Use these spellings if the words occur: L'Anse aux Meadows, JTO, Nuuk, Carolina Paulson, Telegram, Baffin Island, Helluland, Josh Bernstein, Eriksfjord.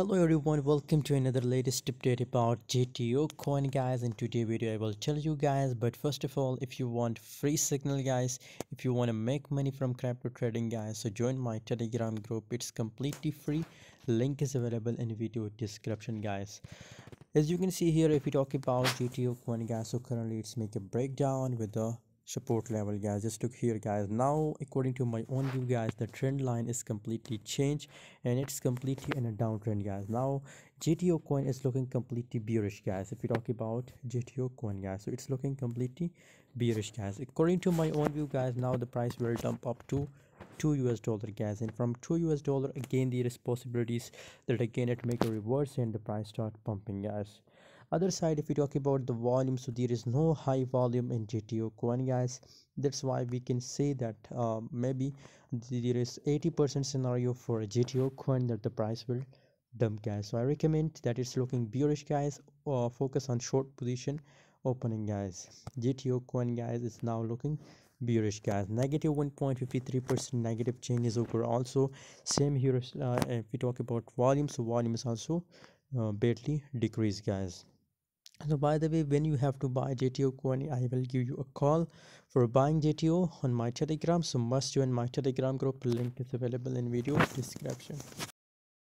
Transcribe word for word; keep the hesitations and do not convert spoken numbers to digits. Hello everyone, welcome to another latest update about J T O coin guys. In today's video I will tell you guys, but first of all, if you want free signal guys, if you want to make money from crypto trading guys, so join my Telegram group. It's completely free, link is available in video description guys. As you can see here, if we talk about J T O coin guys, so currently it's make a breakdown with the support level guys. Just look here guys. Now according to my own view guys, the trend line is completely changed and it's completely in a downtrend guys. Now J T O coin is looking completely bearish guys. If we talk about J T O coin guys, so it's looking completely bearish guys. According to my own view guys, now the price will dump up to two U S dollar guys, and from two U S dollar again there is possibilities that again it make a reverse and the price start pumping guys. Other side, if we talk about the volume, so there is no high volume in J T O coin guys. That's why we can say that uh, maybe there is eighty percent scenario for a J T O coin that the price will dump guys. So I recommend that it's looking bearish guys, or uh, focus on short position opening guys. J T O coin guys is now looking bearish guys. Negative one point five three percent negative change is over. Also same here, uh, if we talk about volume, so volume is also uh, badly decreased guys. So by the way, when you have to buy J T O coin, I will give you a call for buying J T O on my Telegram, so must join my Telegram group, link is available in video description.